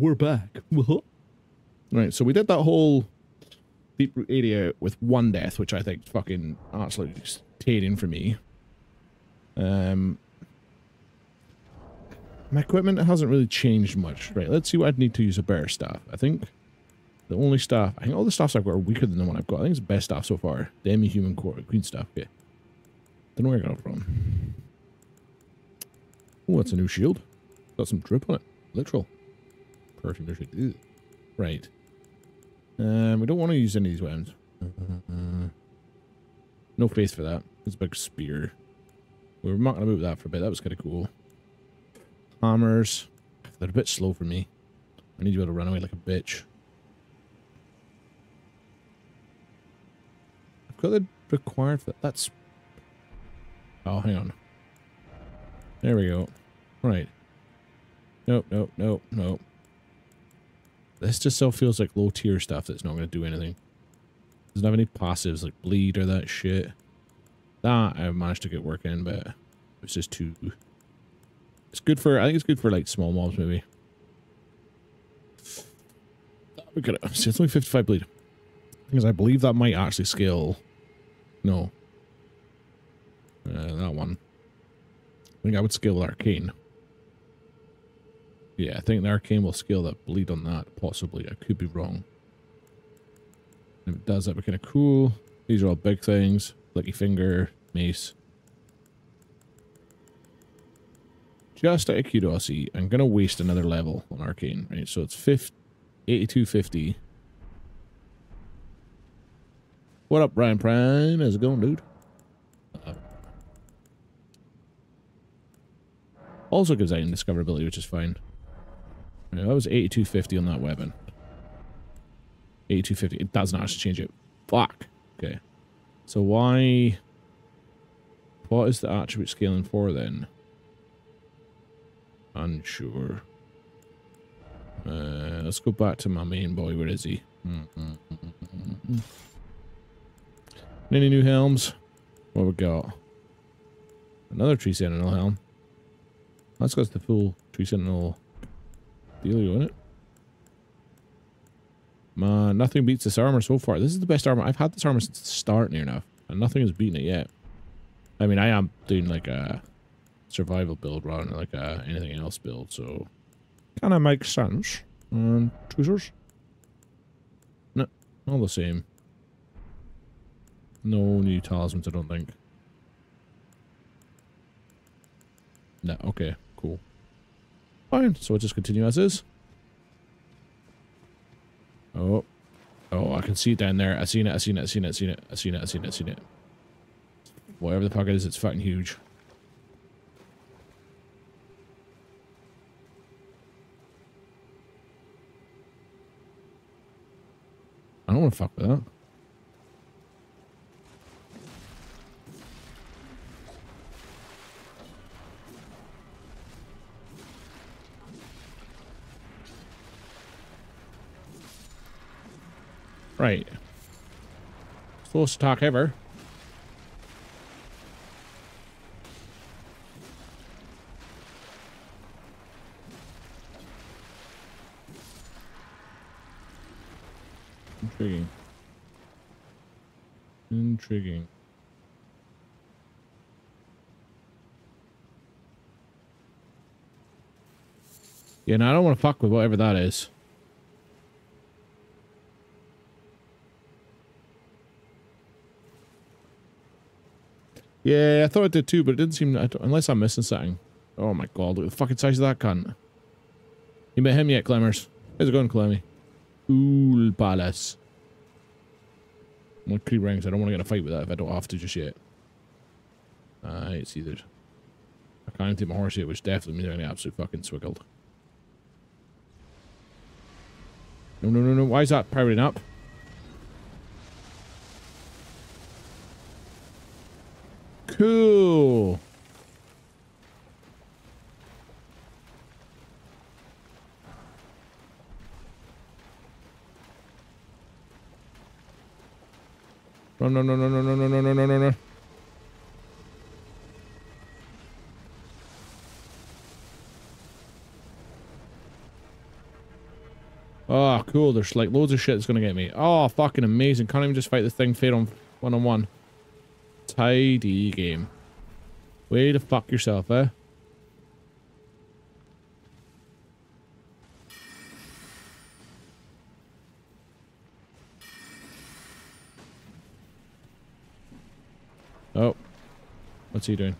we're back. Right, so we did that whole deep root area with one death, which I think is fucking absolutely tearing for me. My equipment hasn't really changed much. Right, let's see what I'd need to use a better staff. I think the only staff, I think all the staffs I've got are weaker than the one I've got. I think it's the best staff so far. The Demi-Human Queen staff. Okay. Don't know where I got it from. Oh, that's a new shield. Got some drip on it. Literal. Perfect. Right. We don't want to use any of these weapons. No face for that. It's a big spear. We were not going to move that for a bit. That was kind of cool. Hammers. They're a bit slow for me. I need to be able to run away like a bitch. I've got the required for that. That's... oh, hang on. There we go. Right. Nope, nope, nope, nope. This just so feels like low tier stuff that's not going to do anything. Doesn't have any passives like bleed or that shit. That I managed to get work in, but it's just too... it's good for, I think it's good for like small mobs maybe. We could, see, it's only 55 bleed. Because I believe that might actually scale. No. That one. I think I would scale with Arcane. Yeah, I think the Arcane will scale that bleed on that, possibly. I could be wrong. If it does, that'd be kind of cool. These are all big things. Flicky Finger, Mace. Just out of curiosity, I'm going to waste another level on Arcane, right? So it's 8250. What up, Brian Prime? How's it going, dude? Also gives out indiscoverability, which is fine. That was 8250 on that weapon. 8250. It doesn't actually change it. Fuck. Okay. So why... what is the attribute scaling for then? Unsure. Let's go back to my main boy. Where is he? Any new helms? What have we got? Another Tree Sentinel helm. That's got the full Tree Sentinel dealio in it. Man, nothing beats this armor so far. This is the best armor. I've had this armor since the start near enough, and nothing has beaten it yet. I mean, I am doing like a survival build rather than like a anything else build, so kind of makes sense. Tweezers? No, all the same. No new talismans, I don't think. No, okay, cool. Fine, so I'll just continue as is. Oh. Oh, I can see it down there. I seen it. Whatever the pocket is, it's fucking huge. I don't want to fuck with that. Right. Slowest attack ever. Intriguing. Intriguing. Yeah, no, I don't want to fuck with whatever that is. Yeah, I thought it did too, but it didn't seem... unless I'm missing something. Oh my god, look at the fucking size of that cunt. You met him yet, Clemmers? How's it going, Clemmy? Ool Palace. I'm on creep ranks. I don't want to get in a fight with that if I don't have to just yet. It's either. I can't take my horse yet, which definitely means I'm going to absolutely fucking swiggled. No, no, no, no. Why is that powering up? Cool. Run, no, no, no, no, no, no, no, no, no, no, no. Oh, cool. There's like loads of shit that's gonna get me. Oh, fucking amazing. Can't even just fight this thing fair on one-on-one. Tidy game. Way to fuck yourself, eh? Oh. What's he doing?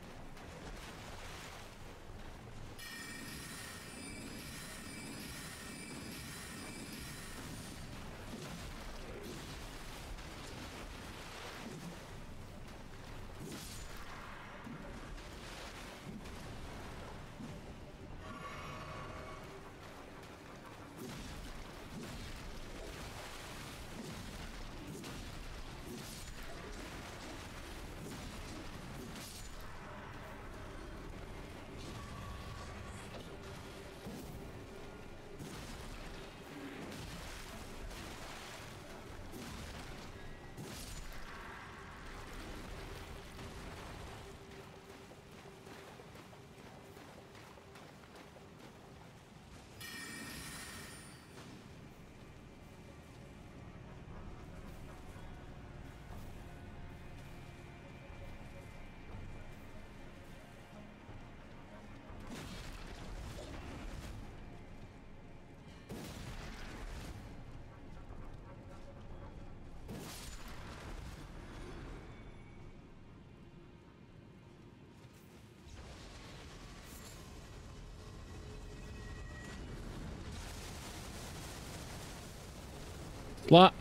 Plot.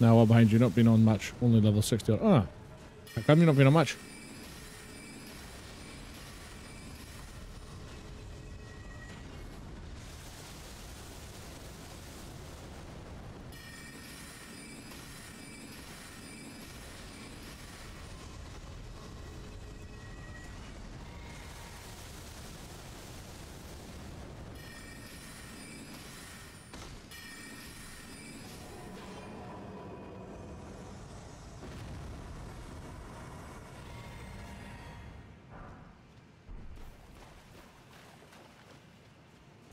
Now what behind you? Not been on much. Only level 60. Ah, how come you not been on much?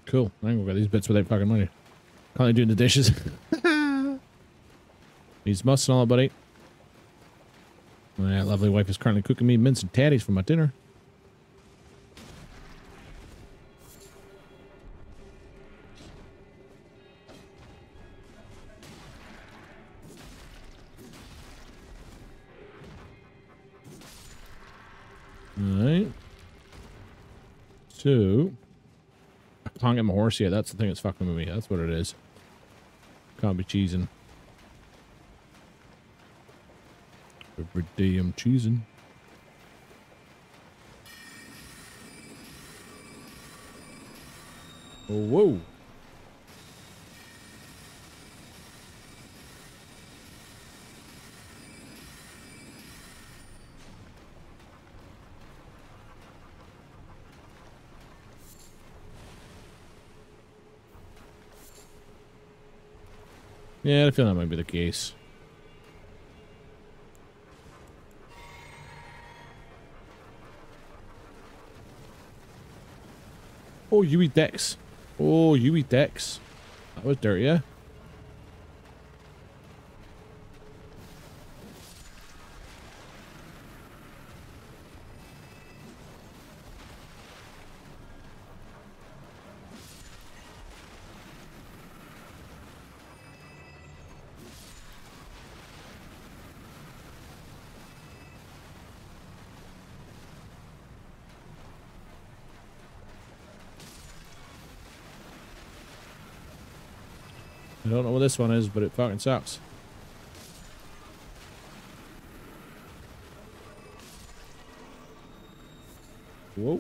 Cool. I think we'll get these bits without fucking money. Can't be doing the dishes. These musts and all that, buddy. My lovely wife is currently cooking me mince and tatties for my dinner. Alright. So... can't get my horse yet. That's the thing that's fucking with me. That's what it is. Can't be cheesing. Every day I'm cheesing. Oh, whoa. Yeah, I feel that might be the case. Oh, you eat Dex. Oh, you eat Dex. That was dirty, yeah? I don't know what this one is, but it fucking sucks. Whoa.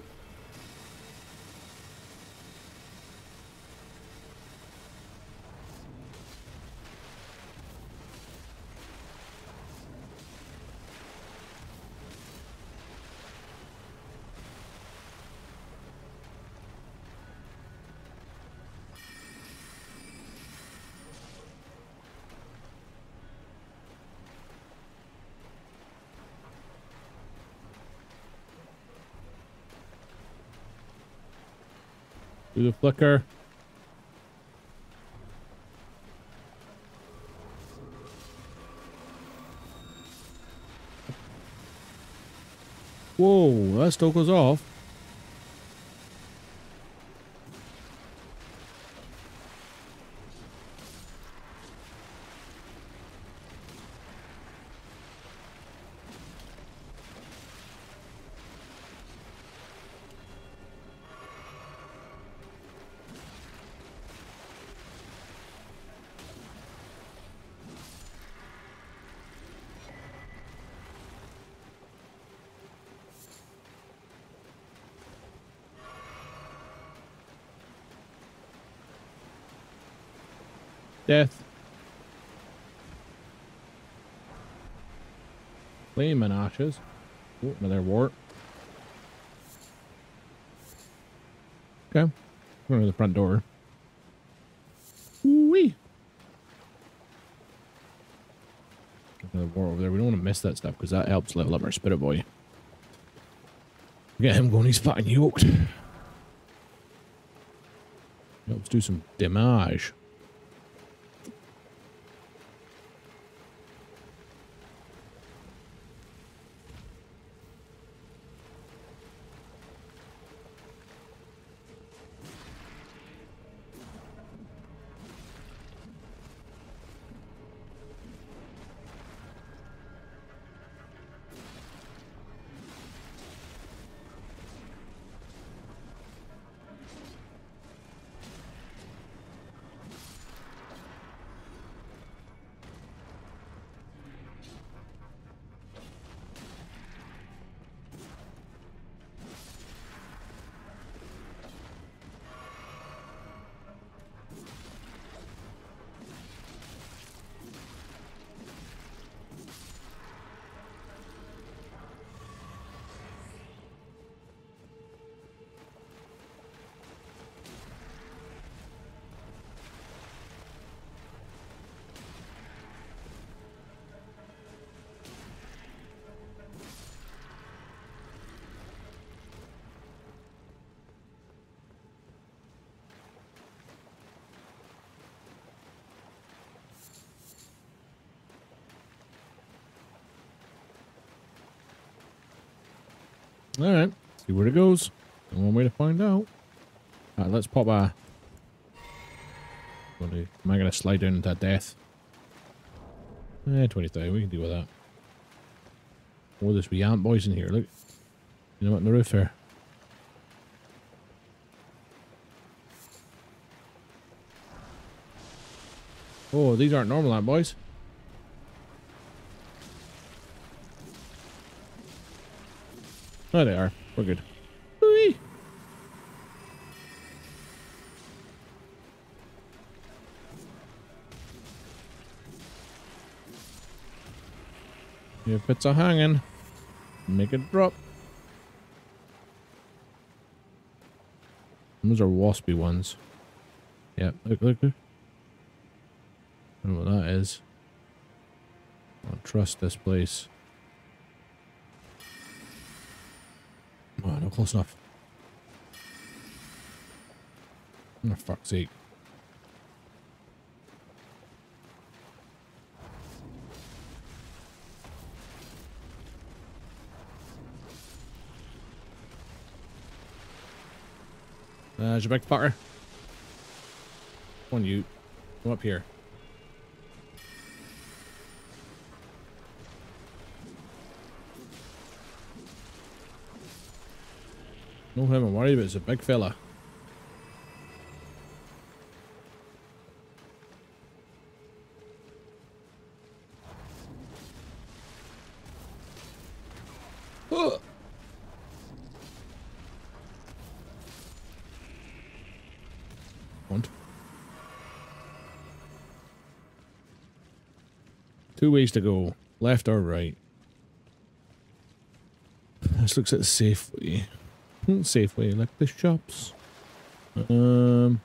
Do the flicker. Whoa, that still goes off. Death. Flaming ashes. Oh, another wart. Okay. Going to the front door. Wee. Another wart over there. We don't want to miss that stuff because that helps level up our spirit boy. Get him going. He's fucking yoked. Helps do some damage. All right, see where it goes. One way to find out. All right, let's pop a... Am I going to slide down into death? 20,000, we can deal with that. Oh, there's wee ant boys in here, look. You know what, on the roof here. Oh, these aren't normal ant boys. Oh, they are. We're good. Whee! If it's a hanging, make it drop. Those are waspy ones. Yeah, look, look, look. I don't know what that is. I don't trust this place. Oh, no, close enough. Oh, fuck's sake. There's your big fucker. Come on, you. Come up here. No him, I'm worried about it's a big fella. Huh. Und? 2 ways to go, left or right. This looks like Safeway. Safeway, like the shops. Well, that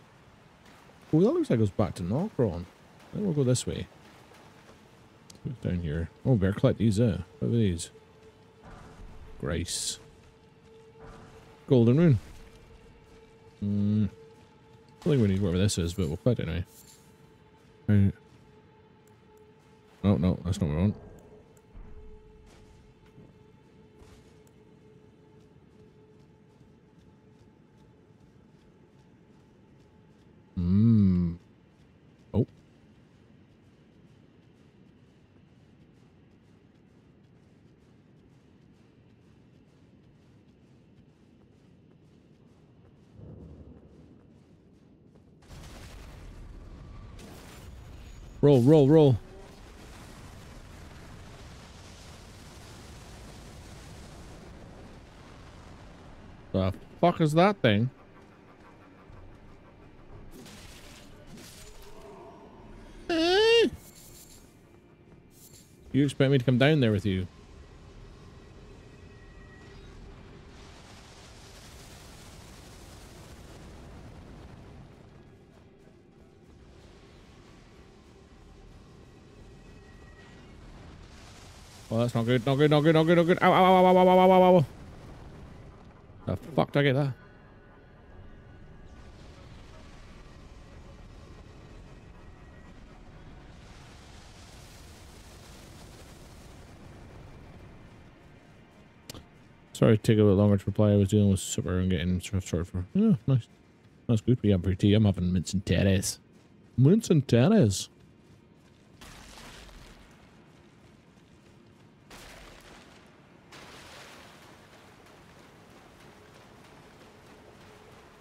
looks like it goes back to Nokron. Then we'll go this way. Look down here. Oh, better collect these, eh? What are these? Grace. Golden Rune. I think we need whatever this is, but we'll collect it anyway. Right. Oh, no, that's not what I want. Oh. Roll, roll, roll. The fuck is that thing? You expect me to come down there with you? Well, that's not good. Not good. Not good. Not good. Not good. Ow! Ow! Ow! Ow! Ow! Ow! Ow! Ow! The fuck did I get that? Sorry to take a bit longer to reply. I was dealing with supper and getting sorted for. Yeah, nice. That's good. We have pretty tea. I'm having mince and tatties. Mince and tatties.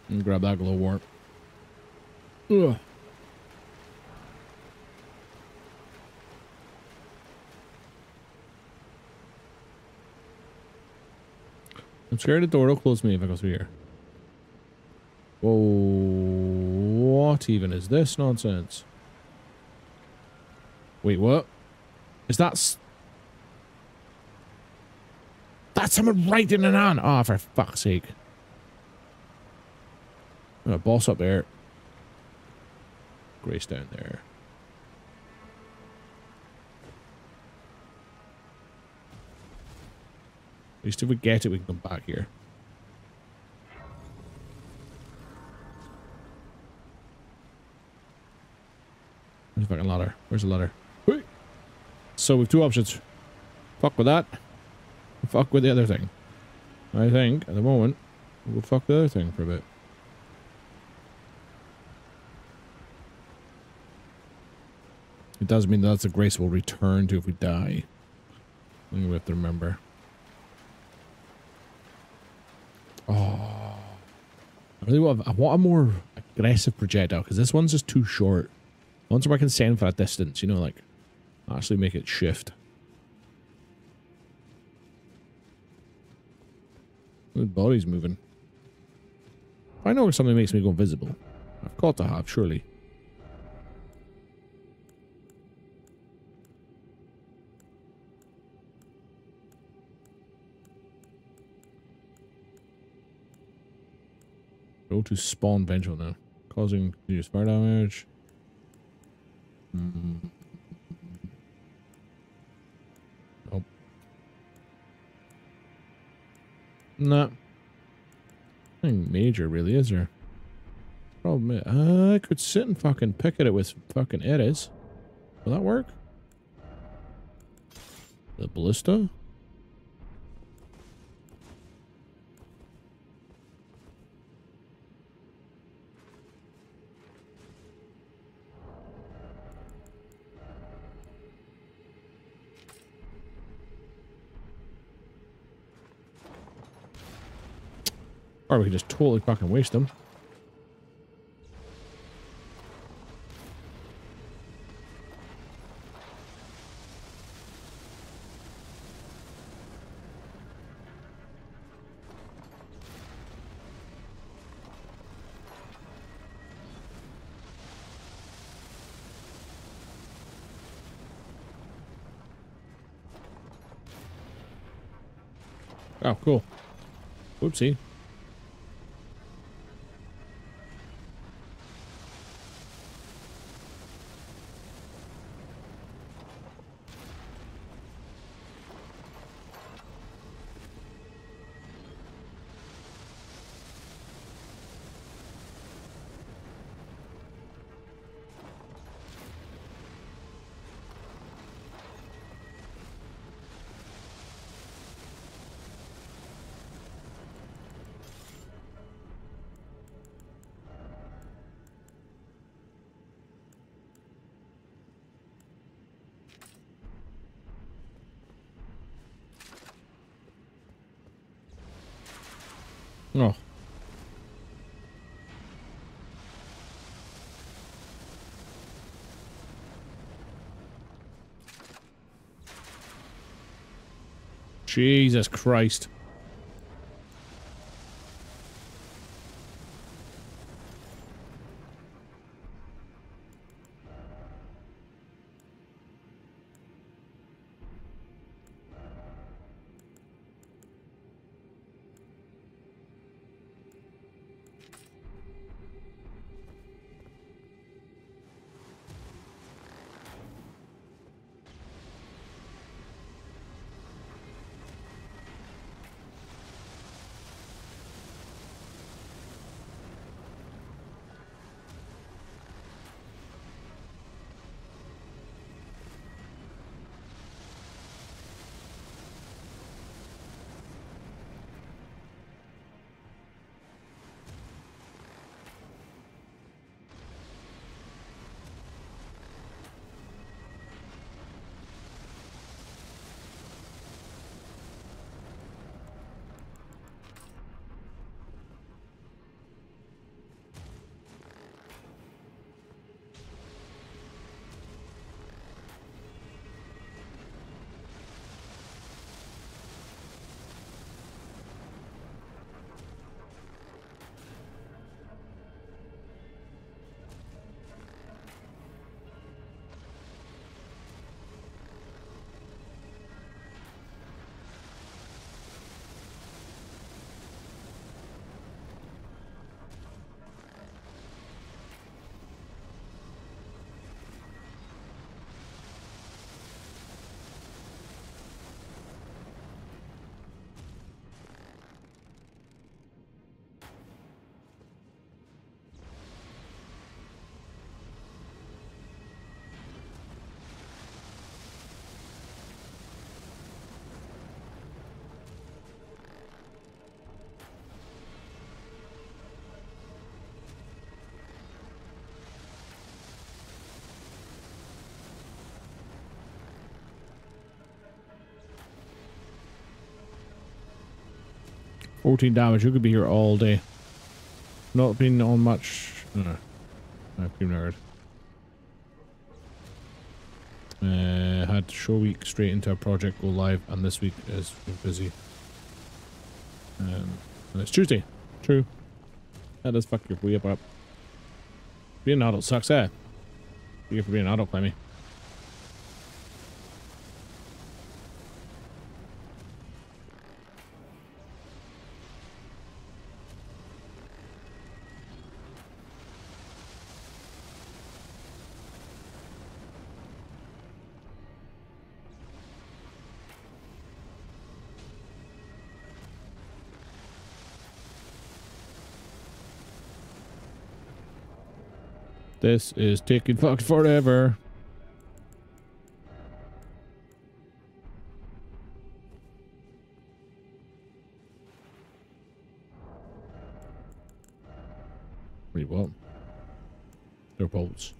And grab that glow warp. Ugh. I'm scared the door will close me if I go through here. Whoa, what even is this nonsense? Wait, what? Is that... That's someone writing an on! Oh, for fuck's sake. A boss up there. Grace down there. At least if we get it, we can come back here. Where's the fucking ladder? Where's the ladder? So we've 2 options. Fuck with that. Fuck with the other thing. I think, at the moment, we'll fuck the other thing for a bit. It does mean that's a grace we'll return to if we die. I think we have to remember. Oh, I really want, a more aggressive projectile because this one's just too short. Ones where I can send for a distance, you know, like actually make it shift. The body's moving. I know if something makes me go invisible. I've got to have, surely. Go to spawn vengeful now, causing continuous fire damage. Nope. Nah. Nothing major really, is there? Problem is, I could sit and fucking pick at it with fucking eddies. Will that work? The ballista? Or we can just totally fucking waste them. Oh, cool. Whoopsie. Oh. Jesus Christ. $14 damage, you could be here all day. Not been on much. No. No, cream nerd. Had show week straight into a project go live, and this week is busy. And it's Tuesday. True. That does fuck your way up. Being an adult sucks, eh? You're here for being an adult, Clemmy. This is taking fucking forever. Wait, what? They're bolts.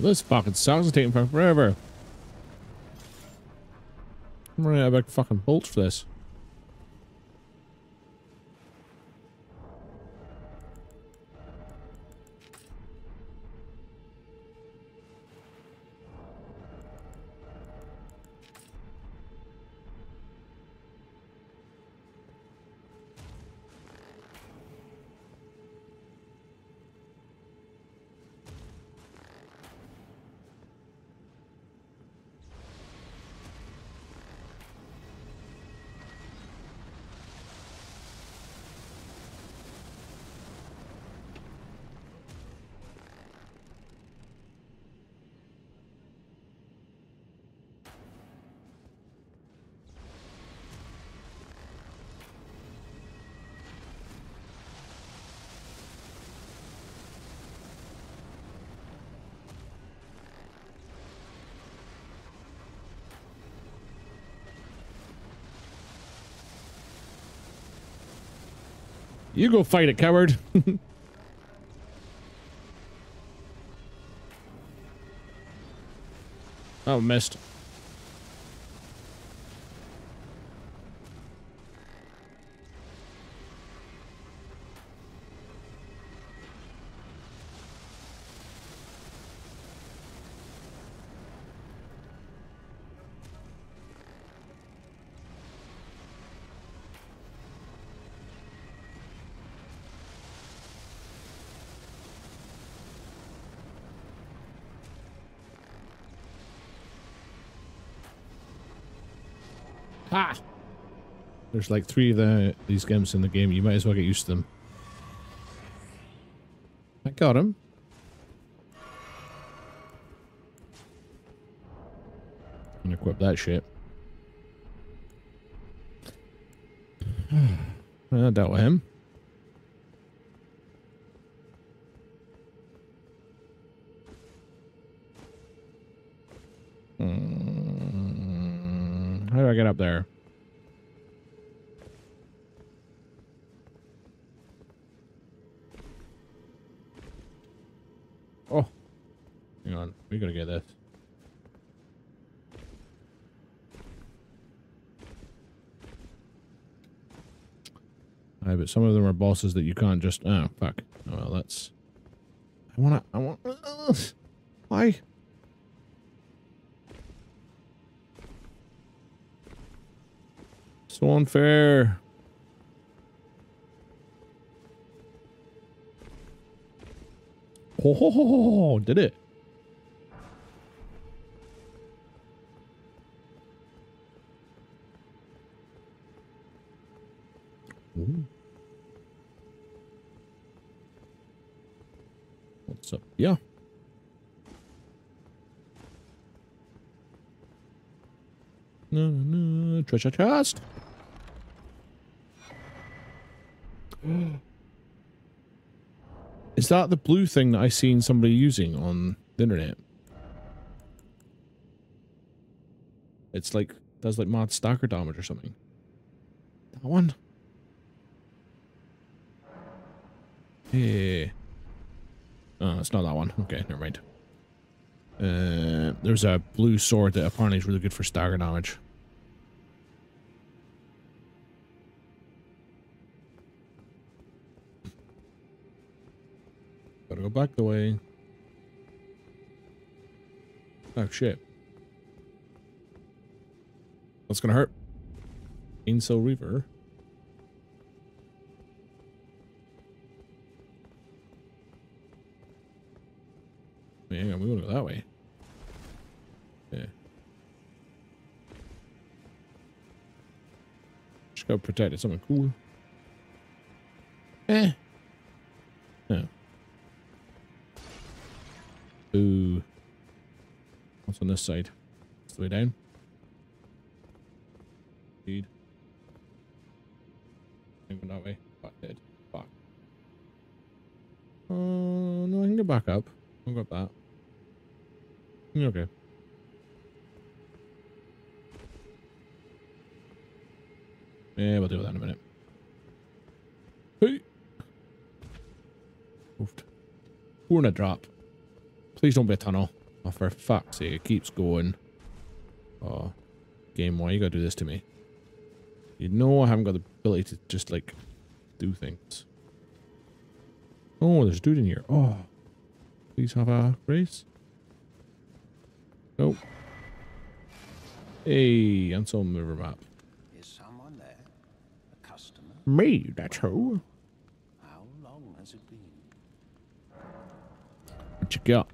This fucking sucks. It's taking forever. I'm running out of big fucking bolts for this. You go fight it, coward. Oh, missed. Ha! There's like three of these games in the game. You might as well get used to them. I got him. And equip that shit. I dealt with him. I get up there. Oh, hang on. We gotta get this. Aye, but some of them are bosses that you can't just. Oh, fuck. Oh, well, that's. I want. Why? So unfair. Oh, did it? Ooh. What's up? Yeah. No. Treasure chest. Is that the blue thing that I seen somebody using on the internet? It's like does like mod stacker damage or something. That one. Hey. Oh, it's not that one. Okay, never mind. There's a blue sword that apparently is really good for stagger damage. Gotta go back the way. Oh shit. That's gonna hurt. Ainsel Reaver. Wait, hang on, we wanna go that way. Yeah. Just go protect it, something cool. Eh. No. Ooh. What's on this side? It's the way down. Indeed. I think we're that way. Fuck, dead. Fuck. Oh, no, I can go back up. I've got that. Okay. Yeah, we'll deal with that in a minute. Hey! Oofed. We're in a drop. Please don't be a tunnel. Oh, for fuck's sake, it keeps going. Oh, game, why you gotta do this to me? You know I haven't got the ability to just, like, do things. Oh, there's a dude in here. Oh, please have a race. Nope. Hey, unsold mover map. Is someone there? A customer? Me, that's who. How long has it been? What you got?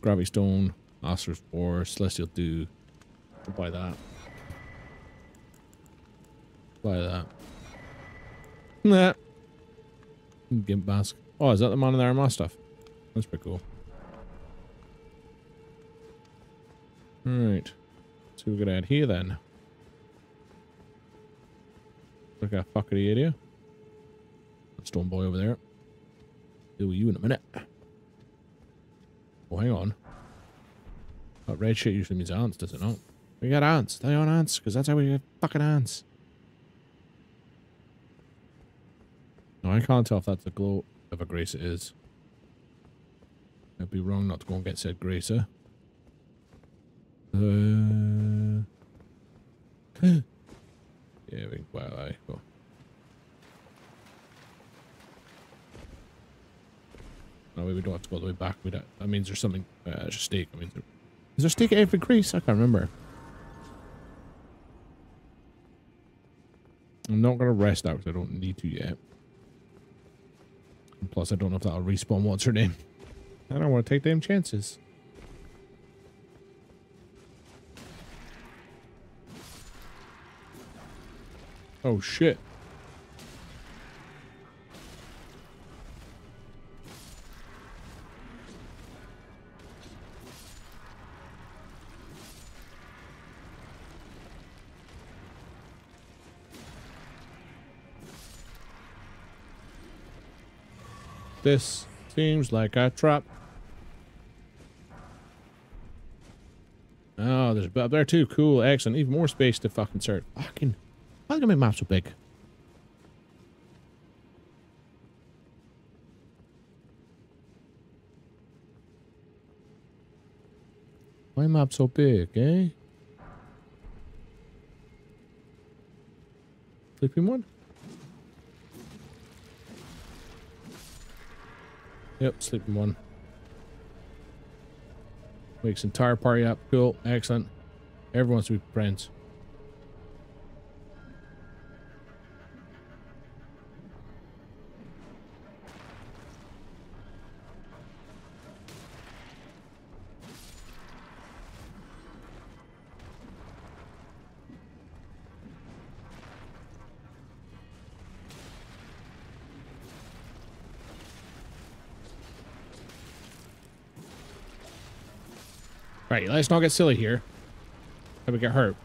Gravity stone, Aster's War, Celestial Dew. I'll buy that. Buy that. Nah. Gimp mask. Oh, is that the man in the Armagh stuff? That's pretty cool. Alright. So we're gonna add here then. Look at that fuckery area. That stone boy over there. Deal with you in a minute. Oh, hang on. That red shit usually means ants, does it not? We got ants. They on ants, because that's how we get fucking ants. No, I can't tell if that's a glow of a gracer is. I'd be wrong not to go and get said gracer. Yeah, we can buy that. Go. No, we don't have to go all the way back. That means there's something. There's a stake. I mean, is there stake at every crease? I can't remember. I'm not gonna rest out because I don't need to yet. And plus, I don't know if that'll respawn. What's her name? I don't want to take damn chances. Oh shit. This seems like a trap. Oh, there's a bit up there too. Cool, excellent. Even more space to fucking search. Fucking. Why did I make maps so big? Why map so big, eh? Sleeping one? Yep, sleeping one. Wakes entire party up. Cool, excellent. Everyone wants to be friends. Right, let's not get silly here. Have we get hurt?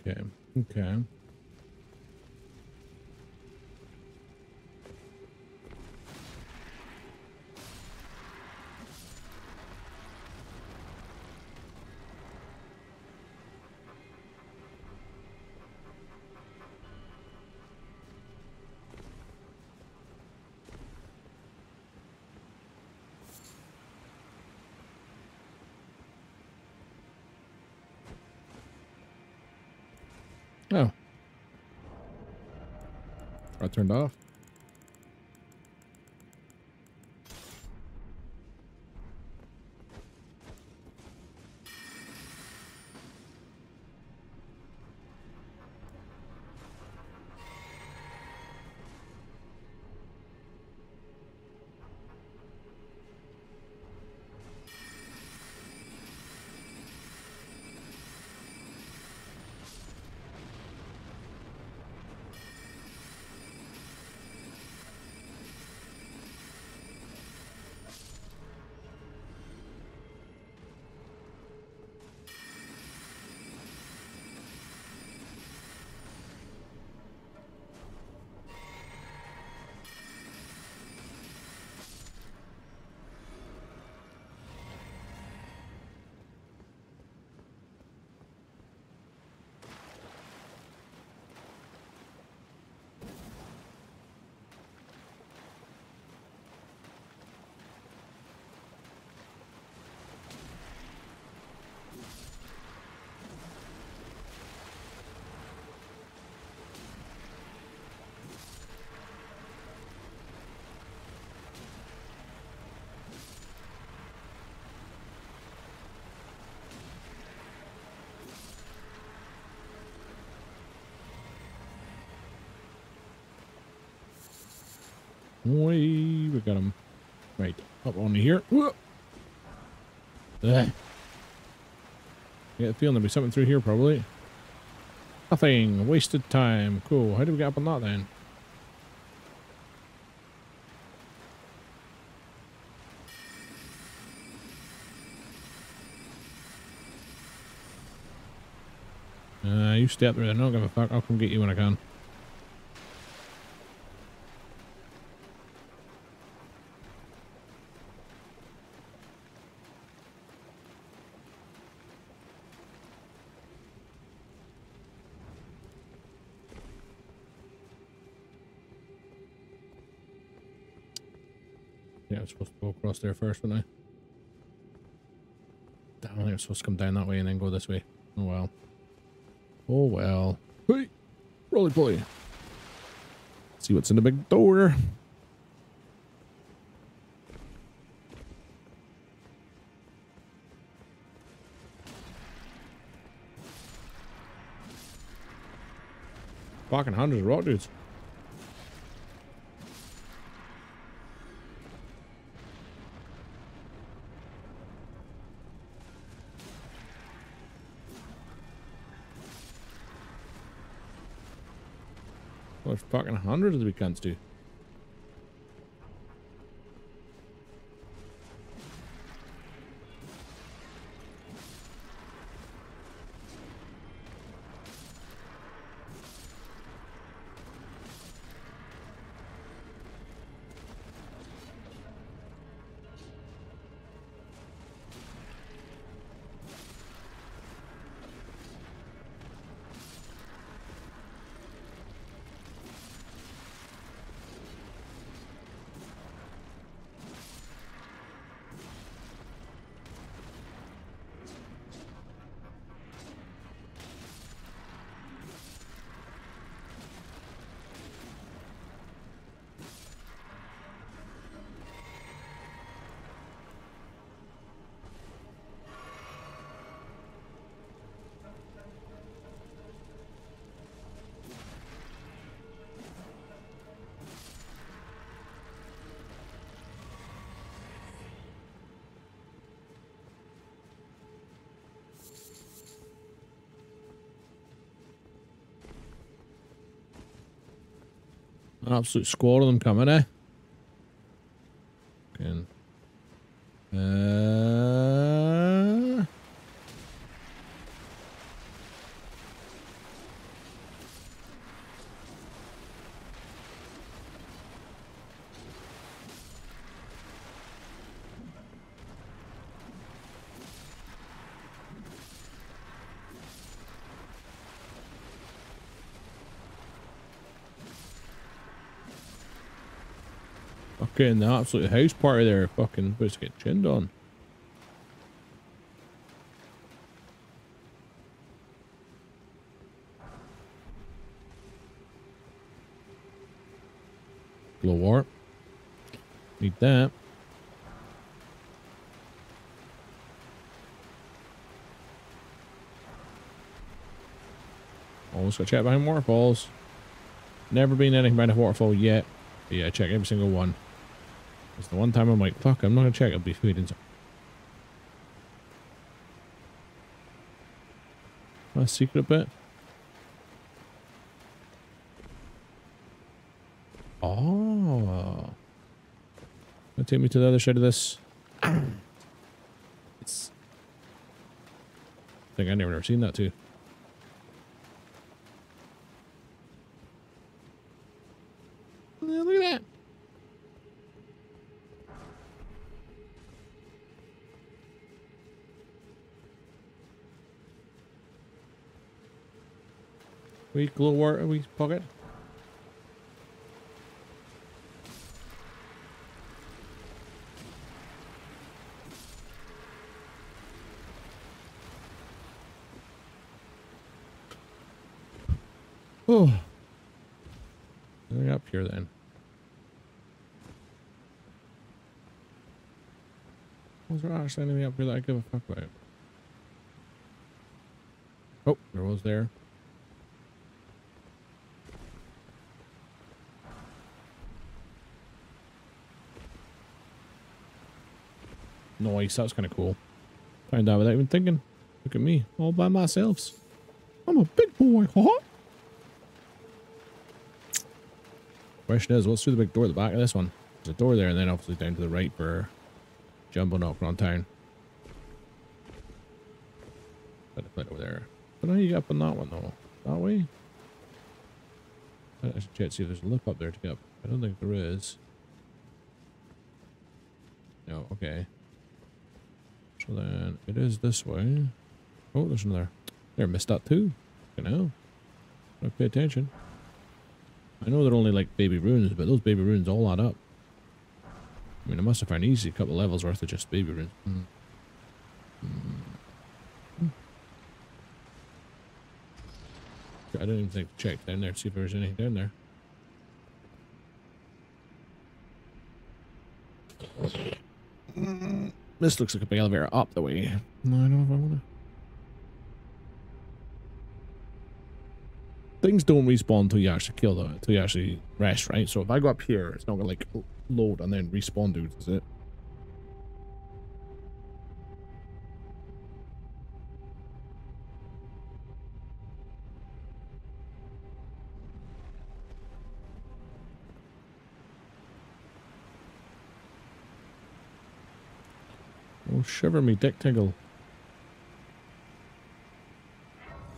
Okay, okay. Oh. I turned off. We got him right up on here. Yeah, feeling there'll be something through here probably. Nothing. Wasted time. Cool. How do we get up on that then? You stay up there. I don't give a fuck. I'll come get you when I can. Yeah, I was supposed to go across there first, wasn't I? Damn, I think I was supposed to come down that way and then go this way. Oh well. Oh well. Hey, roly poly. See what's in the big door. Fucking hundreds of rock dudes. There's fucking hundreds of we cunts do. An absolute squad of them coming, eh? Fucking. Fucking the absolute house party there, fucking supposed to get chinned on. Glow warp. Need that. Always gotta check behind waterfalls. Never been anything behind a waterfall yet. But yeah, check every single one. It's the one time I'm like, fuck, I'm not going to check. It'll be food inside. A secret bit. Oh. It'll take me to the other side of this. It's... I think I've never seen that too. We glow wart in his pocket. Oh, nothing up here then. Was there actually anything up here that I give a fuck about? Oh, there was there. Nice, that's kind of cool. Found out without even thinking. Look at me, all by myself. I'm a big boy, huh? Question is, what's through the big door at the back of this one? There's a door there and then obviously down to the right for Jumbo knocking on town. Put it over there. But how do you get up on that one though? That way? I should check to see if there's a lip up there to get up. I don't think there is. No, okay. So then it is this way. Oh, there's another. There, missed that too. You know. Don't pay attention. I know they're only like baby runes, but those baby runes all add up. I mean, I must have found an easy couple levels worth of just baby runes. Mm. Mm. I didn't even think to check down there to see if there was anything down there. This looks like a big elevator up the way. No, I don't know if I want to. Things don't respawn until you actually kill them, until you actually rest, right? So if I go up here, it's not gonna like load and then respawn dudes, is it? Oh, shiver me dick tingle.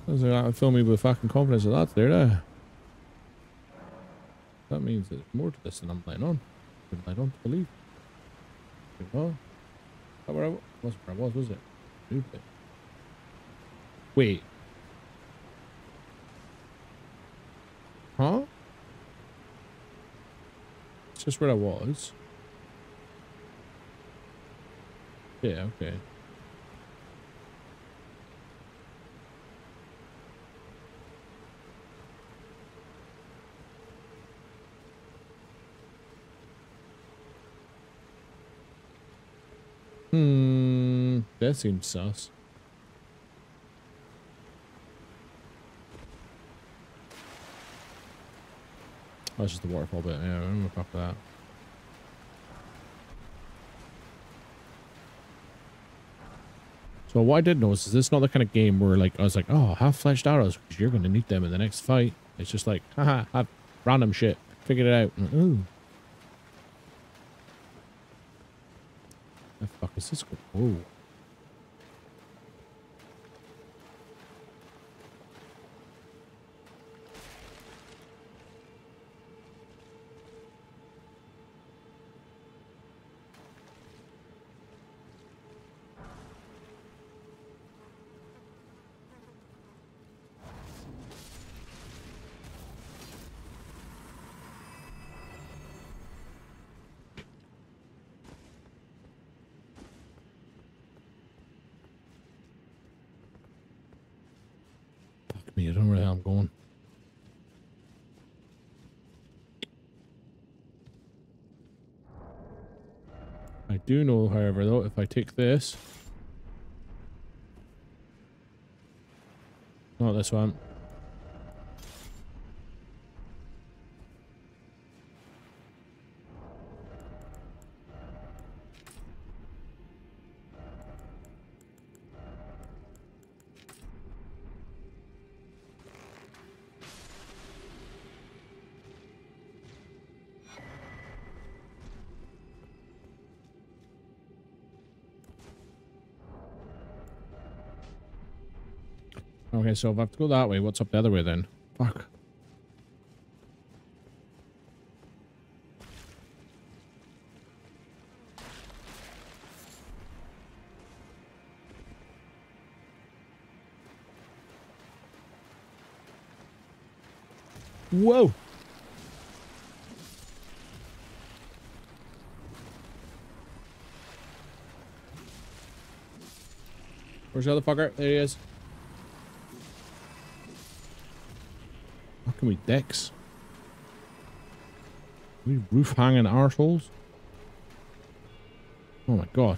Doesn't like fill me with fucking confidence that that's there, eh? That means there's more to this than I'm letting on. I don't believe. Oh, where I was, was it? Stupid. Wait. Huh? It's just where I was. Yeah, okay. Hmm, that seems sus. Oh, that's just the waterfall bit. Yeah, I'm gonna pop that. So what I did notice is this is not the kind of game where like I was like, oh, half fleshed arrows because you're gonna need them in the next fight. It's just like, haha, I've random shit. Figured it out. Ooh. The fuck is this? Whoa. Me, I don't know where I'm going. I do know, however, though, if I take this. Not this one. Okay, so if I have to go that way, what's up the other way then? Fuck. Whoa! Where's the other fucker? There he is. We dicks. We roof hanging arseholes. Oh my god.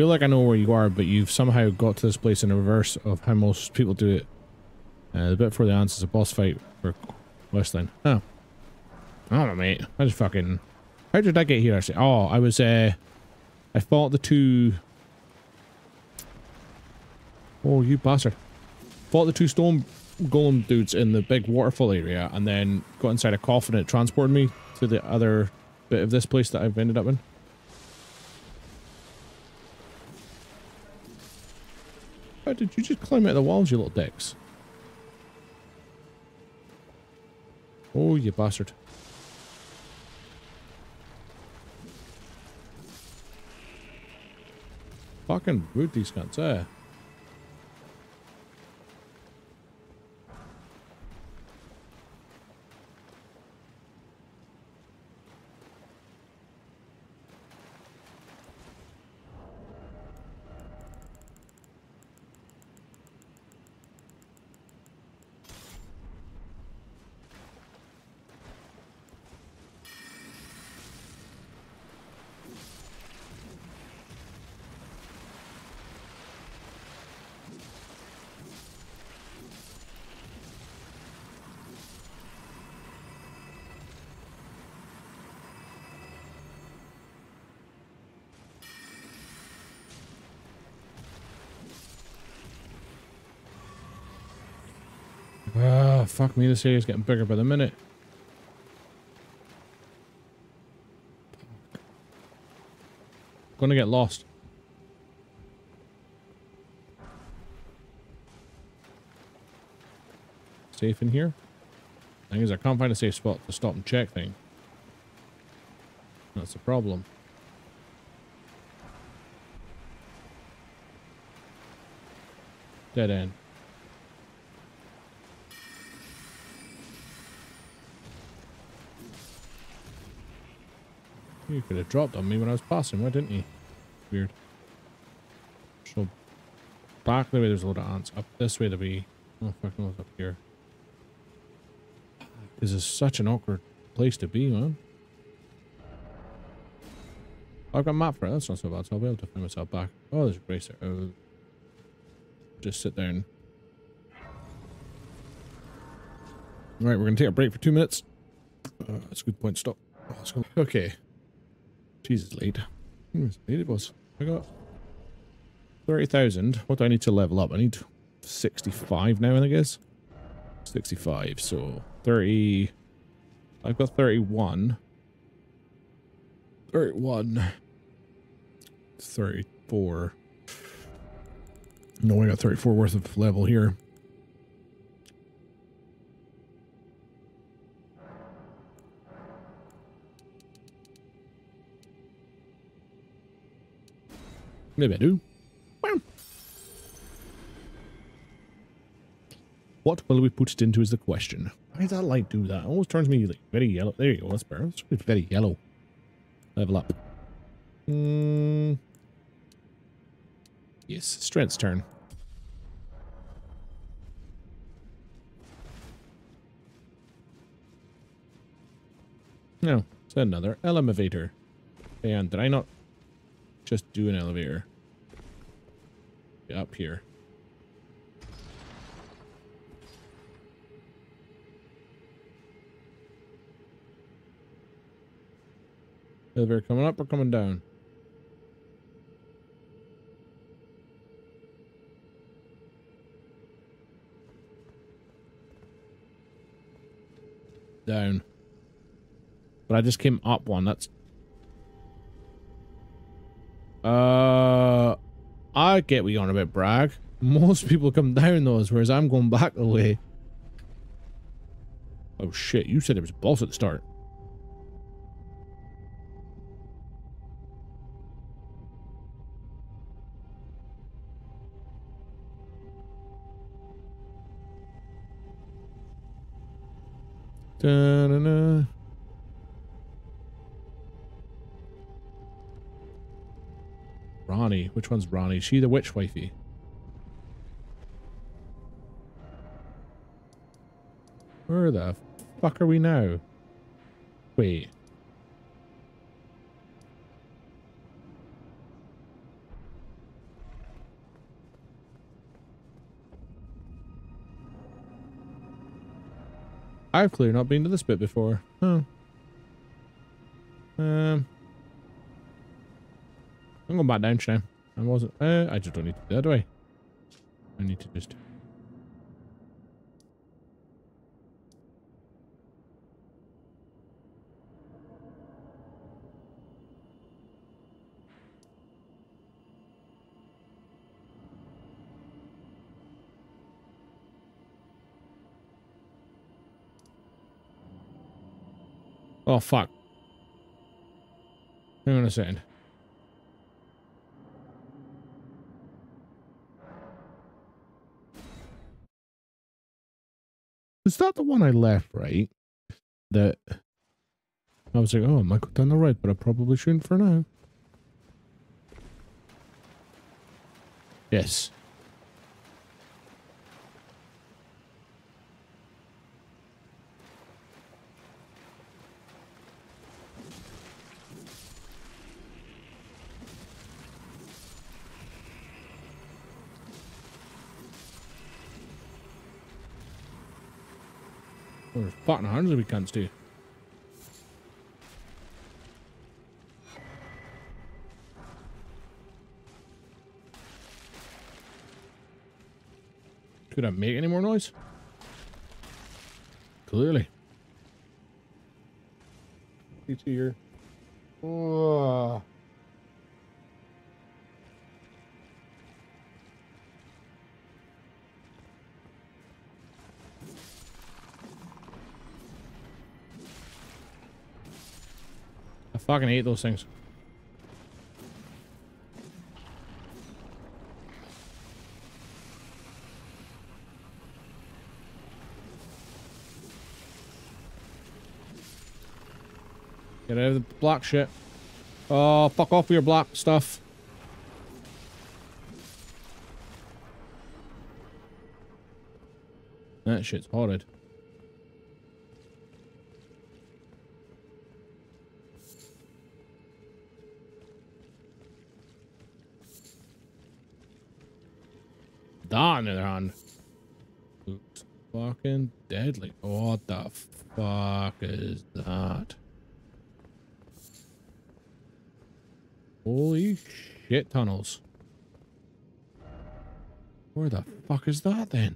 feel like I know where you are, but you've somehow got to this place in the reverse of how most people do it. The bit before the answer is a boss fight for Westland. Oh. I don't know, mate. I just fucking... How did I get here, actually? Oh, I was, I fought the two... Oh, you bastard. Fought the two stone golem dudes in the big waterfall area, and then got inside a coffin and it transported me to the other bit of this place that I've ended up in. How did you just climb out of the walls, you little dicks? Oh, you bastard. Fucking rude, these cunts, eh? Fuck me, this area's getting bigger by the minute. Gonna get lost. Safe in here? Thing is, I can't find a safe spot to stop and check thing. That's the problem. Dead end. You could have dropped on me when I was passing, why didn't you? Weird. So, back the way there's a load of ants. Up this way there'll be... Oh, fucking loads up here. This is such an awkward place to be, man. I've got a map for it, that's not so bad, so I'll be able to find myself back. Oh, there's a bracer. Oh, just sit down. Alright, we're going to take a break for 2 minutes. That's a good point, stop. Oh, let's go. Okay. Jesus, late. It was. I got 30,000. What do I need to level up? I need 65 now, I guess. 65, so 30. I've got 31. 31. 34. No, I got 34 worth of level here. Maybe I do. What will we put it into is the question. Why does that light do that? It always turns me like very yellow. There you go, that's better. It's very yellow. Level up. Yes, strength's turn. No, it's another elevator. And did I not just do an elevator? Up here. Elevator coming up or coming down? Down. But I just came up one. That's... I get what you're on about, Bragg. Most people come down those, whereas I'm going back the way. Oh shit, you said there was a boss at the start. Da-na-na. Ronnie. Which one's Ronnie? Is she the witch wifey? Where the fuck are we now? Wait. I've clearly not been to this bit before. Huh. I'm going back down, Shane. I wasn't. I just don't need to do that, do I? I need to just. Oh, fuck. Hang on a second. Is that the one I left, right? That I was like, oh, I might go down the right, but I probably shouldn't for now. Yes. We're farting hundreds we can't do. Could I make any more noise? Clearly. It's here. Oh. I fucking hate those things. Get out of the black shit. Oh, fuck off with your black stuff. That shit's horrid. That, on the other hand, looks fucking deadly. What the fuck is that? Holy shit, tunnels. Where the fuck is that then?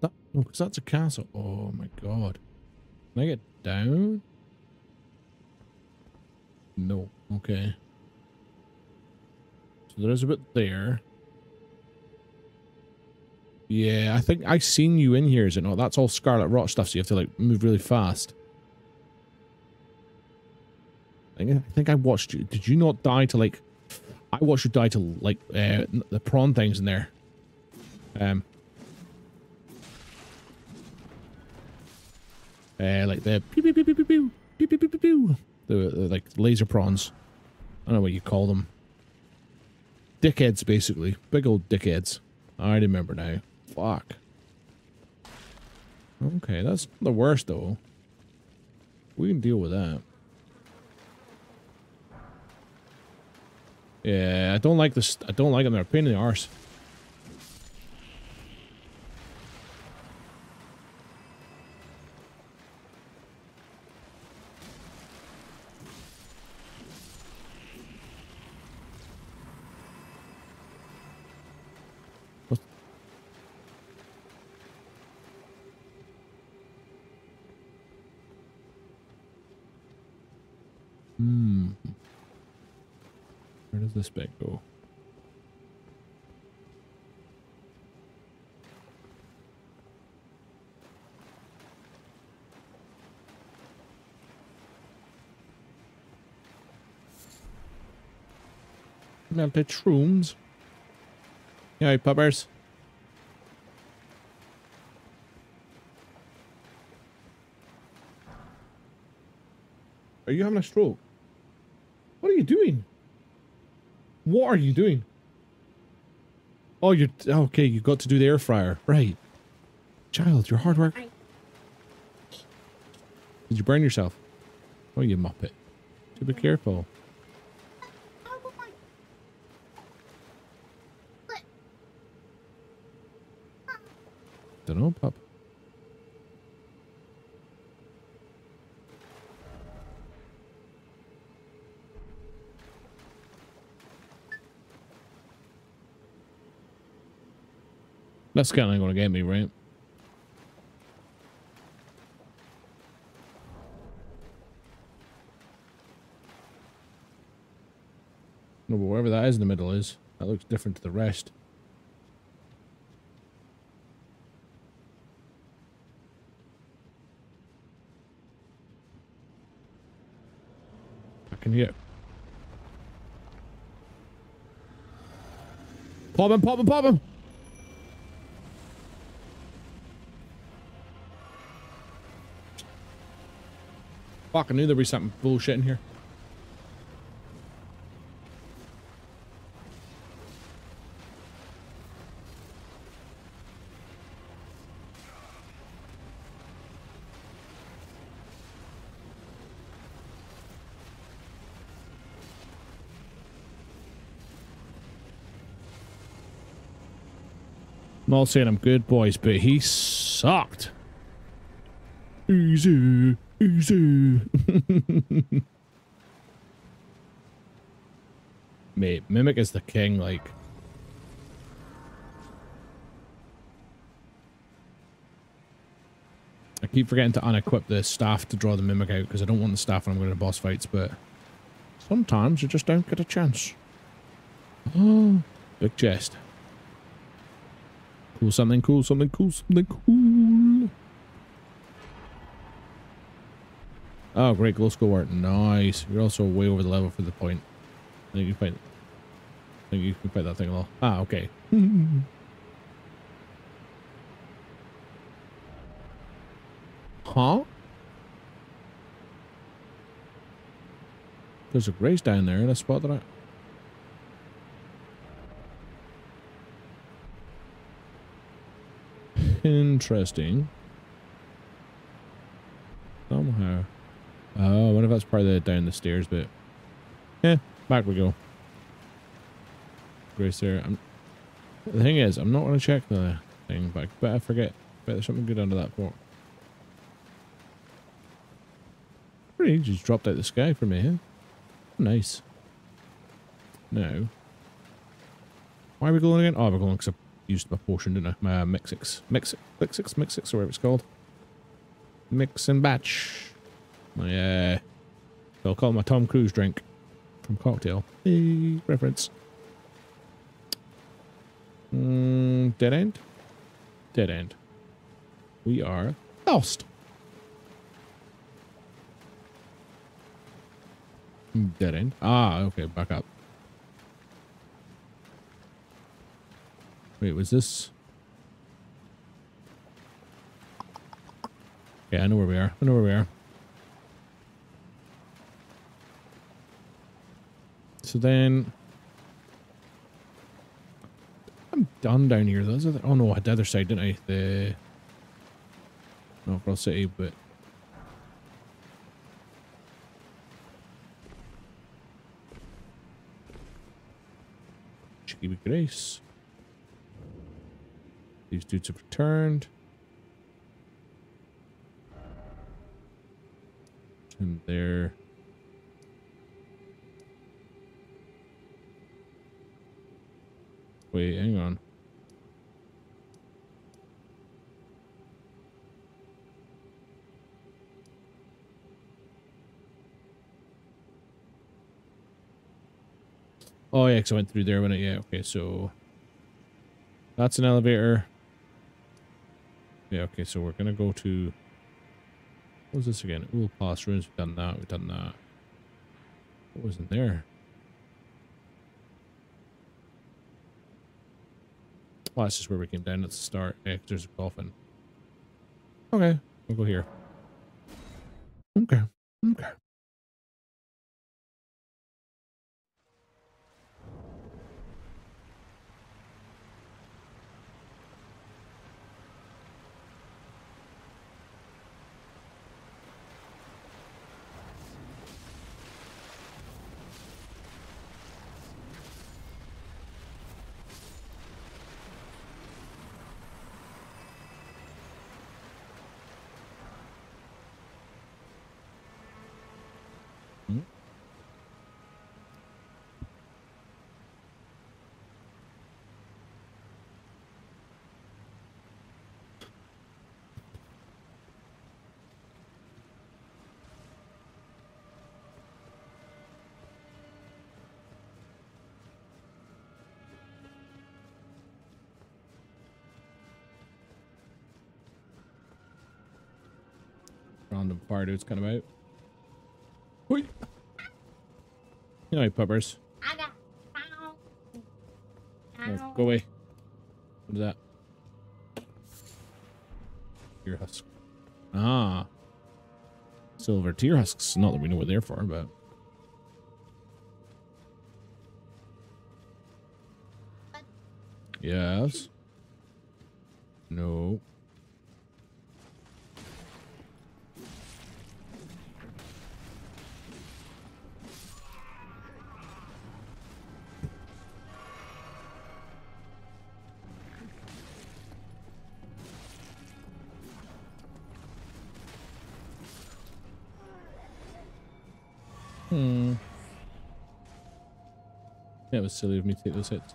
That, no, because that's a castle. Oh my god. Can I get down? No. Okay. So there is a bit there. Yeah, I think I seen you in here, is it not? That's all Scarlet Rot stuff, so you have to like move really fast. I think I watched you. Did you not die to like? I watched you die to like the prawn things in there. Like the pew pew pew pew pew pew pew pew pew pew pew. The like laser prawns. I don't know what you call them. Dickheads, basically, big old dickheads. I remember now. Fuck. Okay, that's not the worst though. We can deal with that. Yeah, I don't like this. I don't like them. They're a pain in the arse. This bit go. Melted shrooms. Hey puppers. Are you having a stroke? What are you doing? What are you doing? Oh, you're okay. You got to do the air fryer, right? Child, your hard work. Did you burn yourself? Oh, you muppet! So be careful. Don't know, pup. That scout ain't gonna get me, right? No, but wherever that is in the middle is, that looks different to the rest. I can hear it. Pop him, pop him, pop him! Fuck, I knew there'd be something bullshit in here. Not saying I'm good, boys, but he sucked. Easy, easy. Mate, Mimic is the king, like. I keep forgetting to unequip the staff to draw the Mimic out because I don't want the staff when I'm going to boss fights, but sometimes you just don't get a chance. Oh, big chest. Cool, something cool, something cool, something cool. Oh, great, glow score. Nice. You're also way over the level for the point. I think you can fight. I think you can fight that thing at all. Ah, okay. Huh? There's a grace down there in a spot that I. Interesting. Somehow. Oh, I wonder if that's part of the down the stairs bit. Yeah, back we go. Grace there. The thing is, I'm not going to check the thing, but I bet I forget. Bet there's something good under that port. Pretty just dropped out the sky for me, huh? Nice. No. Why are we going again? Oh, we're going because used my portion, didn't I? My mix six, or whatever it's called. Mix and batch. My I'll call it my Tom Cruise drink from Cocktail. Hey, reference. Dead end. Dead end. We are lost. Dead end. Ah, okay, back up. Wait, was this? Yeah, I know where we are. I know where we are. So then I'm done down here. Those are the, oh no, I had the other side, didn't I? The not Cross City, but Chicky with Grace. These dudes have returned. And they're. Wait, hang on. Oh, yeah, because I went through there when I. Yeah, okay, so. That's an elevator. Yeah, okay, so we're gonna go to. What was this again? Ooh, past ruins. We've done that. We've done that. What wasn't there? Well, that's just where we came down at the start. Yeah, there's a coffin. Okay, we'll go here. Okay. Okay. on the part it's kind of out. Wait. Anyway, puppers. Oh, go away. What is that? Tear husk. Ah. Silver tear husks. Not that we know what they're for, but. Yes. No. That was silly of me to take those hits.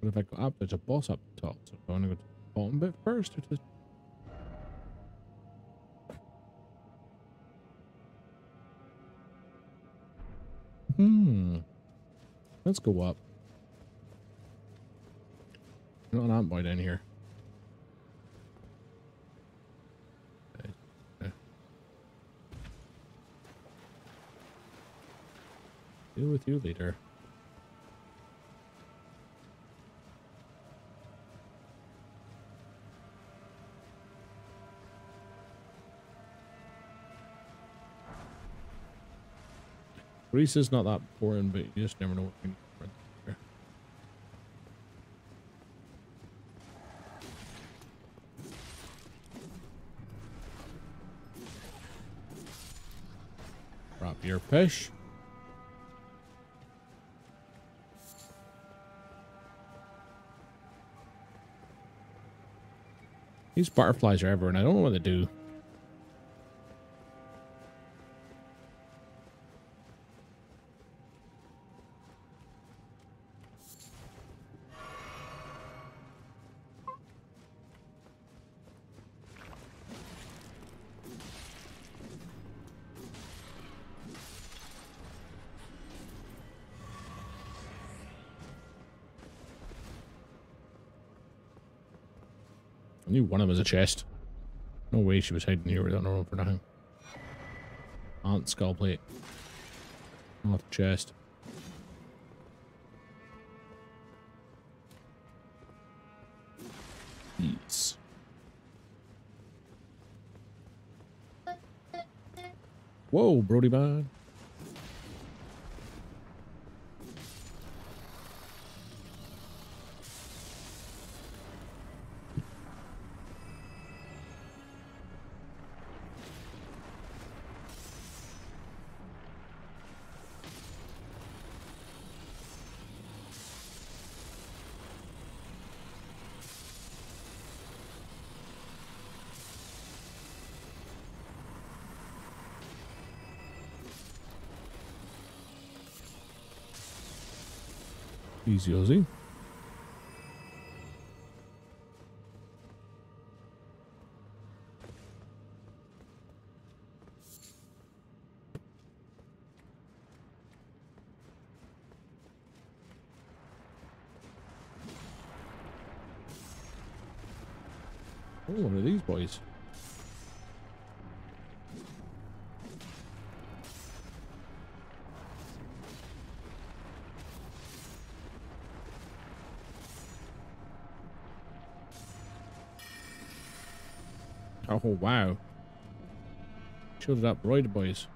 What if I go up? There's a boss up top, so I want to go to the bottom bit first or to the... Let's go up. Not an ant boy down here. Okay. Deal with you later. Greece is not that boring, but you just never know what you need. Your fish. These butterflies are everywhere and I don't know what they do. I knew one of them was a chest. No way she was hiding here without no room for nothing. Aunt skull plate. Not a chest. Yes. Whoa, Brody man. Easy, Ozzy. Oh, one of these boys. Oh wow. Showed it up right, boys.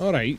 All right.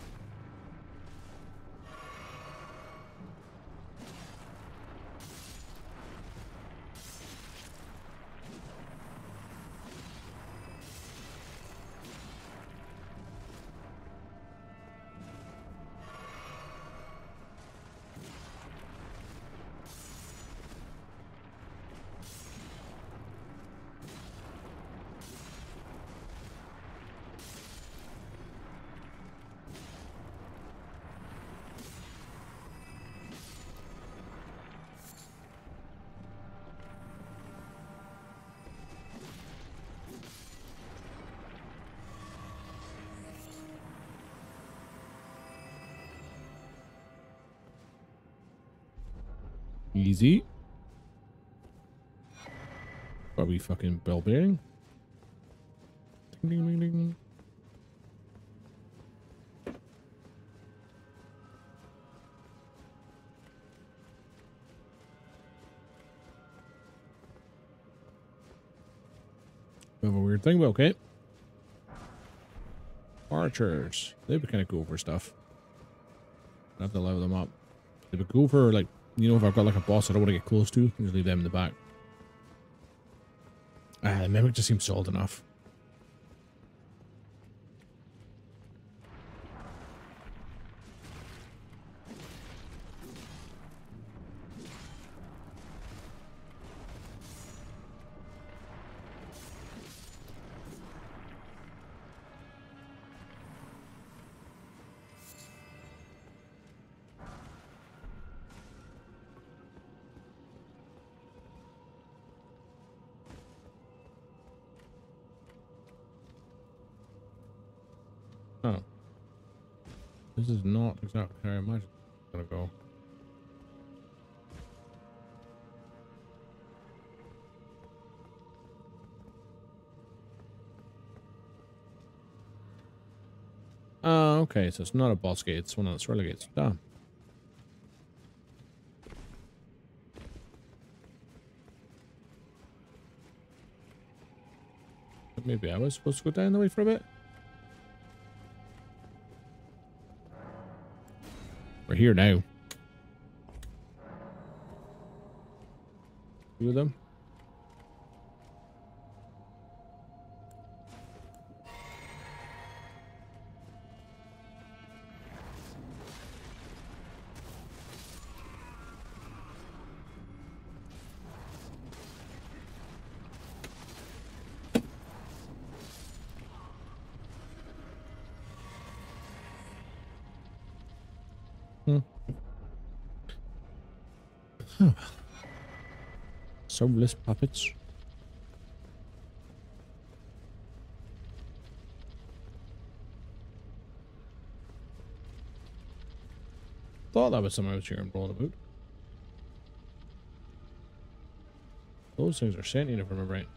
Easy. Are we fucking bell bearing? Ding, ding, ding, ding. Bit of a weird thing, but okay. Archers. They'd be kind of cool for stuff. I'd have to level them up. They'd be cool for, like, you know, if I've got like a boss I don't want to get close to, I can just leave them in the back. Ah, the mimic just seems solid enough. Oh. This is not exactly how I imagined it's gonna go. Ah, okay, so it's not a boss gate, it's one of those relic gates. Damn. Maybe I was supposed to go down the way for a bit? We're here now. Two of them. Soulless puppets. Thought that was something I was hearing blowing about. Those things are sentient, if I remember right.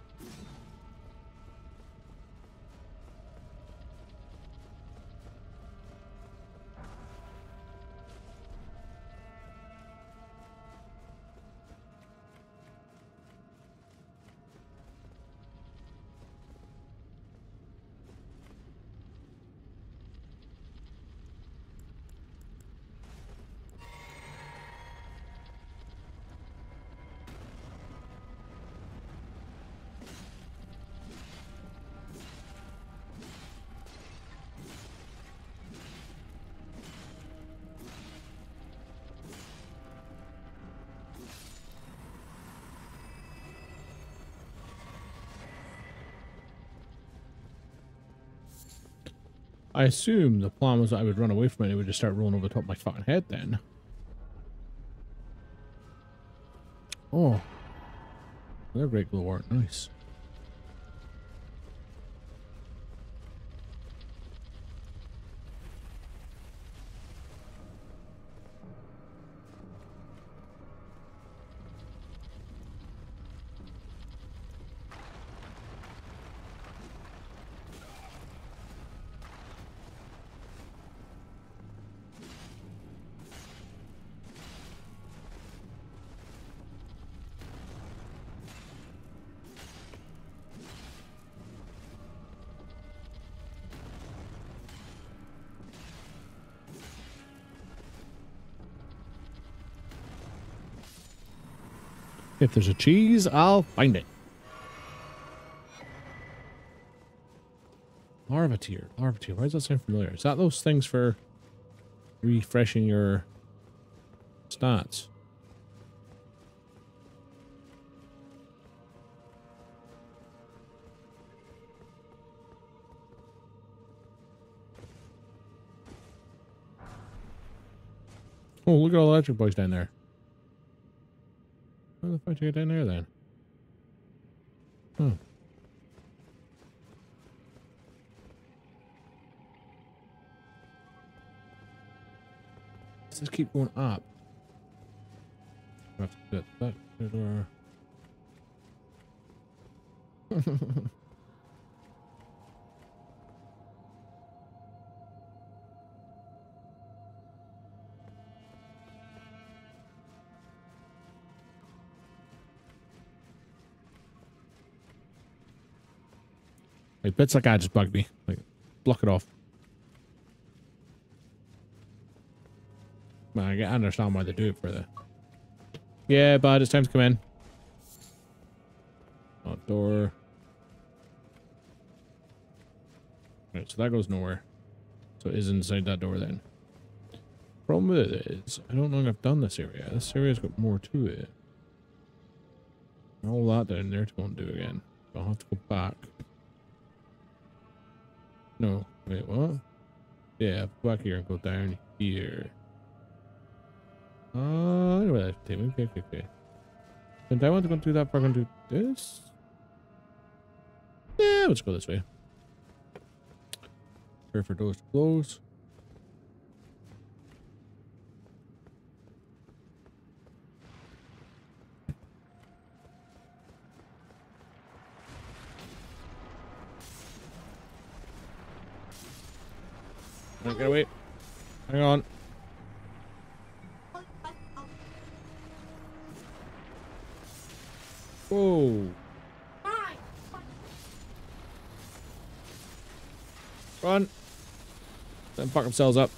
I assume the plan was that I would run away from it and it would just start rolling over the top of my fucking head then. Oh. They're great glow art, nice. If there's a cheese, I'll find it. Larvateer. Larvateer. Why does that sound familiar? Is that those things for refreshing your stats? Oh, look at all the electric boys down there. Where the fuck do you get down there then? Huh. Let's just keep going up. Have to get back to the... Hey, bits like I just bugged me. Like, block it off. Man, I understand why they do it for the... Yeah, bud, it's time to come in. Outdoor. Right, so that goes nowhere. So it is inside that door then. Problem with it is, I don't know if I've done this area. This area's got more to it. And all that down there to go and do again. So I'll have to go back. No, wait, what? Yeah, back here and go down here. I don't know what I have. Okay. Did I want to go do that? We're going to do this? Yeah, let's go this way. Prepare for doors to close. I'm gonna wait. Hang on. Whoa. Run. Let them fuck themselves up.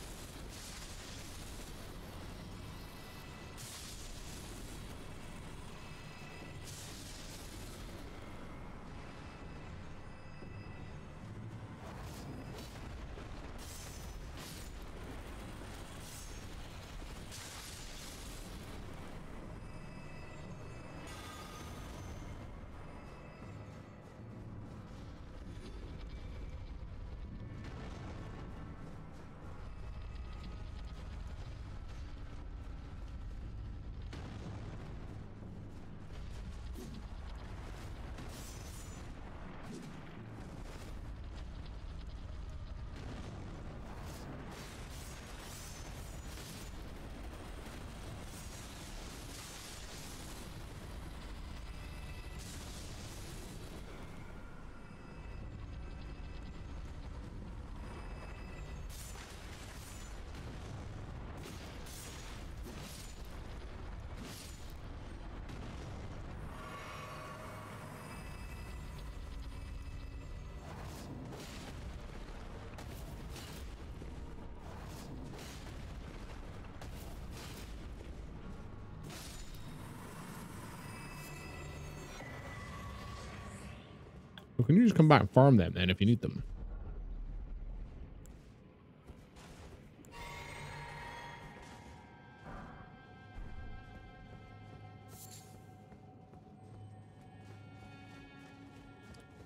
Can you just come back and farm them then if you need them?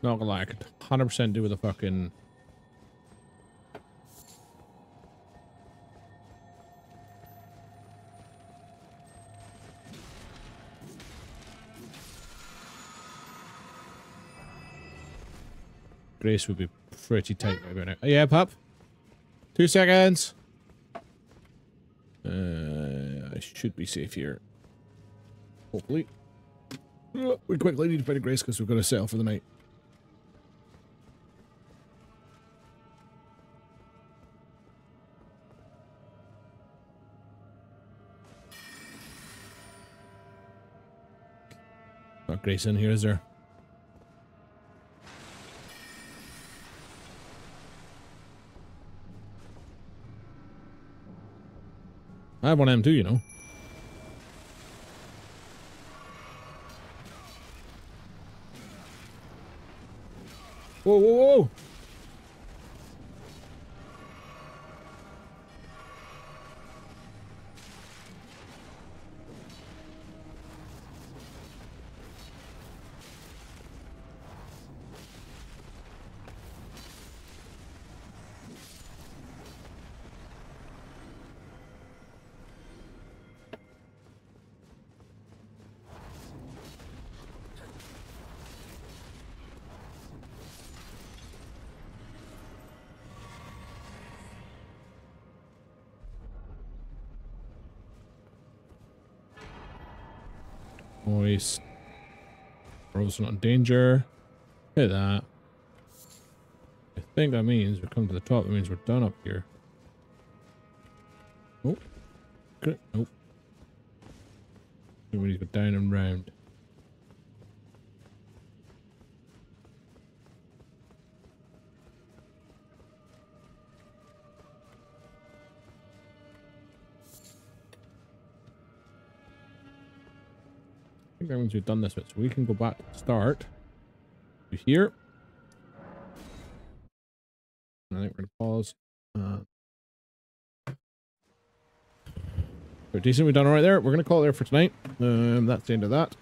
Not gonna lie, I could 100% do with a fucking... Grace would be pretty tight right about now. Oh, yeah, pup. 2 seconds. I should be safe here. Hopefully. We quickly need to find a Grace because we've got to settle for the night. Not Grace in here, is there? I have one of them too, you know. Whoa, whoa, whoa! Moist. Rove's not in danger. Look at that. I think that means we've come to the top. That means we're done up here. Oh. Nope. We need to go down and round. I think that means we've done this bit, so we can go back to start to here. And I think we're gonna pause. We're decent, we've done all right there. We're gonna call it there for tonight. That's the end of that.